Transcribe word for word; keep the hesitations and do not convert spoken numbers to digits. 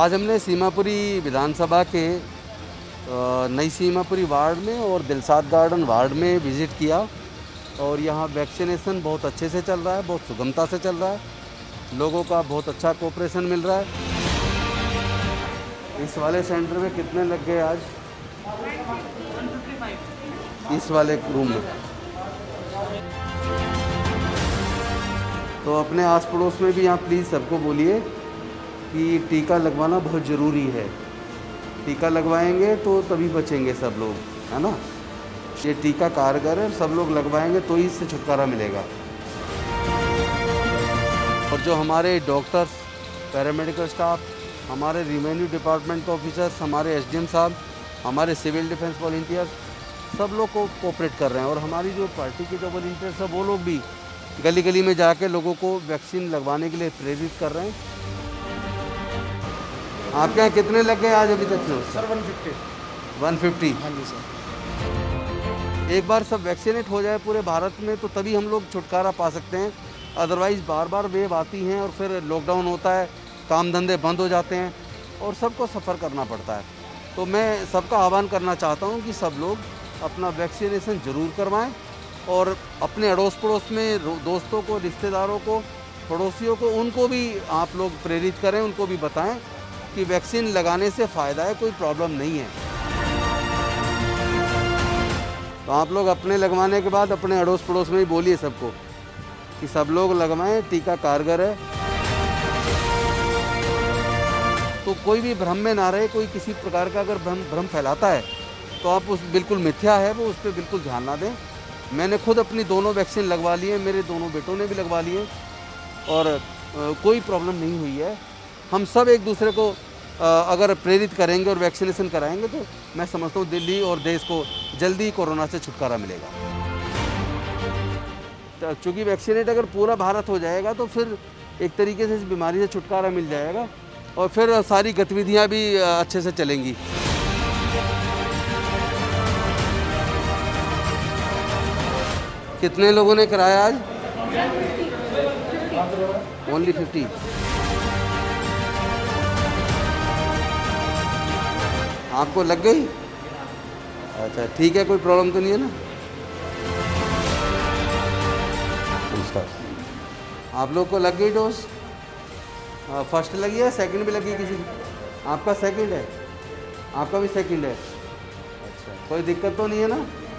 आज हमने सीमापुरी विधानसभा के नई सीमापुरी वार्ड में और दिलसाद गार्डन वार्ड में विज़िट किया और यहाँ वैक्सीनेशन बहुत अच्छे से चल रहा है, बहुत सुगमता से चल रहा है, लोगों का बहुत अच्छा कोऑपरेशन मिल रहा है। इस वाले सेंटर में कितने लग गए आज? इस वाले रूम में तो अपने आस पड़ोस में भी यहाँ प्लीज़ सबको बोलिए कि टीका लगवाना बहुत ज़रूरी है। टीका लगवाएंगे तो तभी बचेंगे सब लोग, है ना। ये टीका कारगर है, सब लोग लगवाएंगे तो ही इससे छुटकारा मिलेगा। और जो हमारे डॉक्टर्स, पैरामेडिकल स्टाफ, हमारे रेवेन्यू डिपार्टमेंट के ऑफिसर्स, हमारे एसडीएम साहब, हमारे सिविल डिफेंस वॉलंटियर्स, सब लोग को कोऑपरेट कर रहे हैं। और हमारी जो पार्टी के जो वॉलंटियर्स हैं वो लोग भी गली गली में जाके लोगों को वैक्सीन लगवाने के लिए प्रेरित कर रहे हैं। आपके यहाँ कितने लग गए आज अभी तक? सर एक सौ पचास। हाँ जी सर। एक बार सब वैक्सीनेट हो जाए पूरे भारत में तो तभी हम लोग छुटकारा पा सकते हैं। अदरवाइज़ बार बार वेव आती हैं और फिर लॉकडाउन होता है, काम धंधे बंद हो जाते हैं और सबको सफ़र करना पड़ता है। तो मैं सबका आह्वान करना चाहता हूँ कि सब लोग अपना वैक्सीनेशन ज़रूर करवाएँ और अपने अड़ोस पड़ोस में दोस्तों को, रिश्तेदारों को, पड़ोसियों को, उनको भी आप लोग प्रेरित करें, उनको भी बताएँ कि वैक्सीन लगाने से फ़ायदा है, कोई प्रॉब्लम नहीं है। तो आप लोग अपने लगवाने के बाद अपने अड़ोस पड़ोस में ही बोलिए सबको कि सब लोग लगवाएं, टीका कारगर है। तो कोई भी भ्रम में ना रहे, कोई किसी प्रकार का अगर भ्रम भ्रम फैलाता है तो आप उस बिल्कुल मिथ्या है वो, उस पर बिल्कुल ध्यान ना दें। मैंने खुद अपनी दोनों वैक्सीन लगवा ली है, मेरे दोनों बेटों ने भी लगवा लिए और आ, कोई प्रॉब्लम नहीं हुई है। हम सब एक दूसरे को अगर प्रेरित करेंगे और वैक्सीनेशन कराएंगे तो मैं समझता हूँ दिल्ली और देश को जल्दी कोरोना से छुटकारा मिलेगा। चूँकि वैक्सीनेट अगर पूरा भारत हो जाएगा तो फिर एक तरीके से इस बीमारी से छुटकारा मिल जाएगा और फिर सारी गतिविधियाँ भी अच्छे से चलेंगी। कितने लोगों ने कराया आज? Only fifty. आपको लग गई? अच्छा ठीक है, कोई प्रॉब्लम तो नहीं है ना? नमस्कार। आप लोग को लग गई डोज? फर्स्ट लगी है, सेकंड भी लगी किसी? आपका सेकंड है, आपका भी सेकंड है। अच्छा, कोई दिक्कत तो नहीं है ना?